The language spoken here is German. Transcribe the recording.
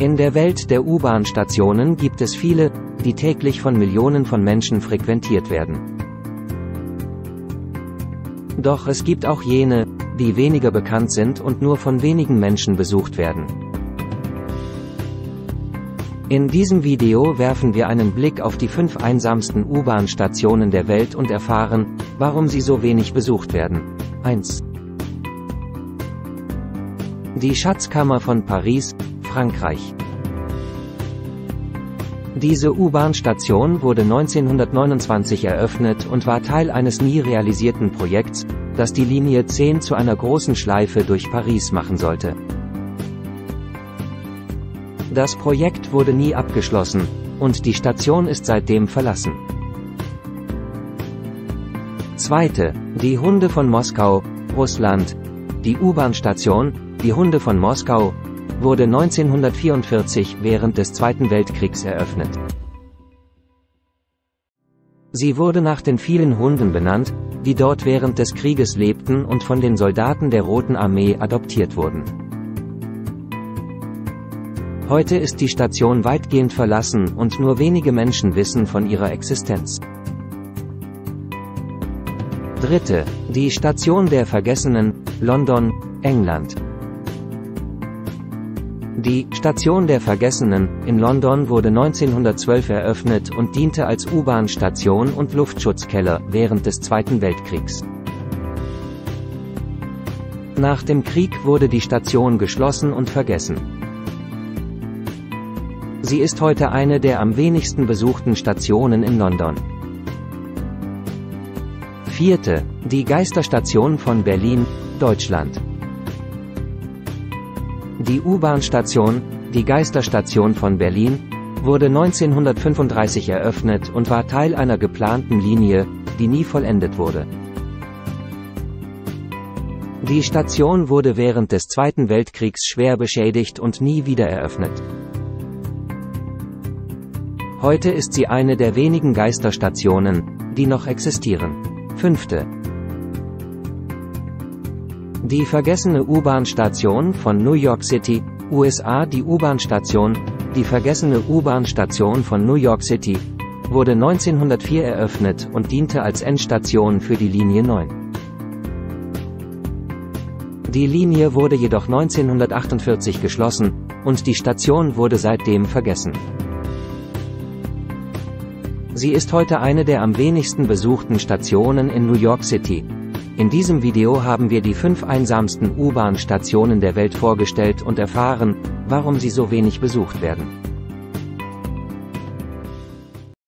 In der Welt der U-Bahn-Stationen gibt es viele, die täglich von Millionen von Menschen frequentiert werden. Doch es gibt auch jene, die weniger bekannt sind und nur von wenigen Menschen besucht werden. In diesem Video werfen wir einen Blick auf die 5 einsamsten U-Bahn-Stationen der Welt und erfahren, warum sie so wenig besucht werden. 1. Die Schatzkammer von Paris, Frankreich. Diese U-Bahn-Station wurde 1929 eröffnet und war Teil eines nie realisierten Projekts, das die Linie 10 zu einer großen Schleife durch Paris machen sollte. Das Projekt wurde nie abgeschlossen, und die Station ist seitdem verlassen. 2. Die Hunde von Moskau, Russland. Die U-Bahn-Station, die Hunde von Moskau, wurde 1944 während des Zweiten Weltkriegs eröffnet. Sie wurde nach den vielen Hunden benannt, die dort während des Krieges lebten und von den Soldaten der Roten Armee adoptiert wurden. Heute ist die Station weitgehend verlassen und nur wenige Menschen wissen von ihrer Existenz. 3. Die Station der Vergessenen, London, England. Die Station der Vergessenen in London wurde 1912 eröffnet und diente als U-Bahn-Station und Luftschutzkeller während des Zweiten Weltkriegs. Nach dem Krieg wurde die Station geschlossen und vergessen. Sie ist heute eine der am wenigsten besuchten Stationen in London. 4. Die Geisterstation von Berlin, Deutschland. Die U-Bahn-Station, die Geisterstation von Berlin, wurde 1935 eröffnet und war Teil einer geplanten Linie, die nie vollendet wurde. Die Station wurde während des Zweiten Weltkriegs schwer beschädigt und nie wieder eröffnet. Heute ist sie eine der wenigen Geisterstationen, die noch existieren. 5. Die vergessene U-Bahn-Station von New York City, USA. Die U-Bahn-Station, die vergessene U-Bahn-Station von New York City, wurde 1904 eröffnet und diente als Endstation für die Linie 9. Die Linie wurde jedoch 1948 geschlossen, und die Station wurde seitdem vergessen. Sie ist heute eine der am wenigsten besuchten Stationen in New York City. In diesem Video haben wir die 5 einsamsten U-Bahn-Stationen der Welt vorgestellt und erfahren, warum sie so wenig besucht werden.